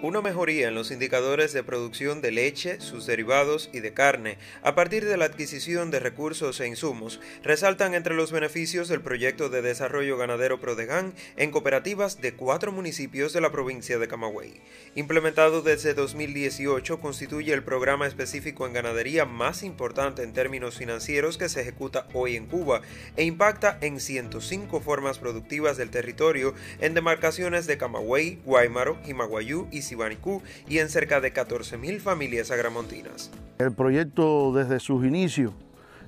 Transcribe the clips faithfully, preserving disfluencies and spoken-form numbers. Una mejoría en los indicadores de producción de leche, sus derivados y de carne, a partir de la adquisición de recursos e insumos, resaltan entre los beneficios del proyecto de desarrollo ganadero PRODEGAN en cooperativas de cuatro municipios de la provincia de Camagüey. Implementado desde dos mil dieciocho, constituye el programa específico en ganadería más importante en términos financieros que se ejecuta hoy en Cuba e impacta en ciento cinco formas productivas del territorio en demarcaciones de Camagüey, Guaymaro, Jimaguayú y Ibanicú y en cerca de catorce mil familias agramontinas. El proyecto desde sus inicios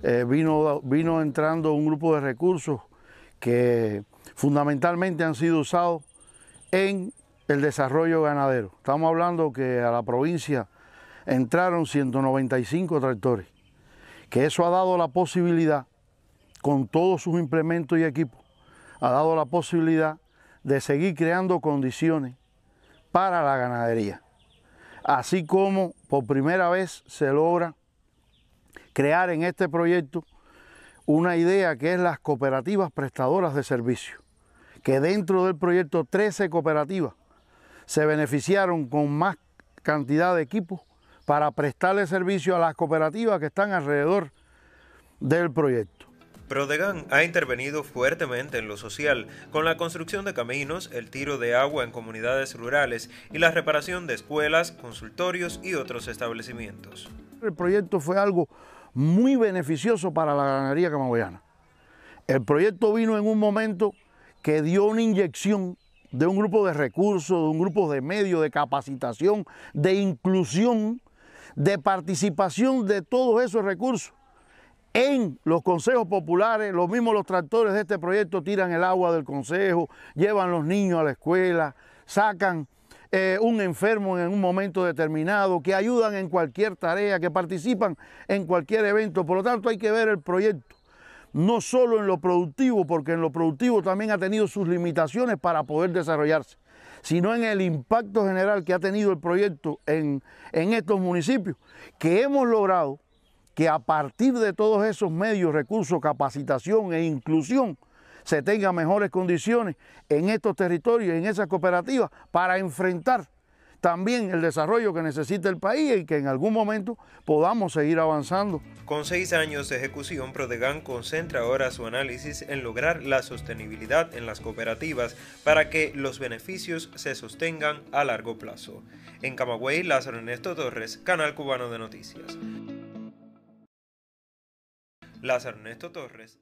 eh, vino, vino entrando un grupo de recursos que fundamentalmente han sido usados en el desarrollo ganadero. Estamos hablando que a la provincia entraron ciento noventa y cinco tractores, que eso ha dado la posibilidad, con todos sus implementos y equipos, ha dado la posibilidad de seguir creando condiciones para la ganadería, así como por primera vez se logra crear en este proyecto una idea que es las cooperativas prestadoras de servicios, que dentro del proyecto trece cooperativas se beneficiaron con más cantidad de equipos para prestarle servicio a las cooperativas que están alrededor del proyecto. PRODEGAN ha intervenido fuertemente en lo social, con la construcción de caminos, el tiro de agua en comunidades rurales y la reparación de escuelas, consultorios y otros establecimientos. El proyecto fue algo muy beneficioso para la ganadería camagüeyana. El proyecto vino en un momento que dio una inyección de un grupo de recursos, de un grupo de medios, de capacitación, de inclusión, de participación de todos esos recursos en los consejos populares. Los mismos los tractores de este proyecto tiran el agua del consejo, llevan los niños a la escuela, sacan eh, un enfermo en un momento determinado, que ayudan en cualquier tarea, que participan en cualquier evento. Por lo tanto, hay que ver el proyecto no solo en lo productivo, porque en lo productivo también ha tenido sus limitaciones para poder desarrollarse, sino en el impacto general que ha tenido el proyecto en, en estos municipios, que hemos logrado que a partir de todos esos medios, recursos, capacitación e inclusión, se tengan mejores condiciones en estos territorios, en esas cooperativas, para enfrentar también el desarrollo que necesita el país y que en algún momento podamos seguir avanzando. Con seis años de ejecución, PRODEGAN concentra ahora su análisis en lograr la sostenibilidad en las cooperativas para que los beneficios se sostengan a largo plazo. En Camagüey, Lázaro Ernesto Torres, Canal Cubano de Noticias. Lázaro Ernesto Torres.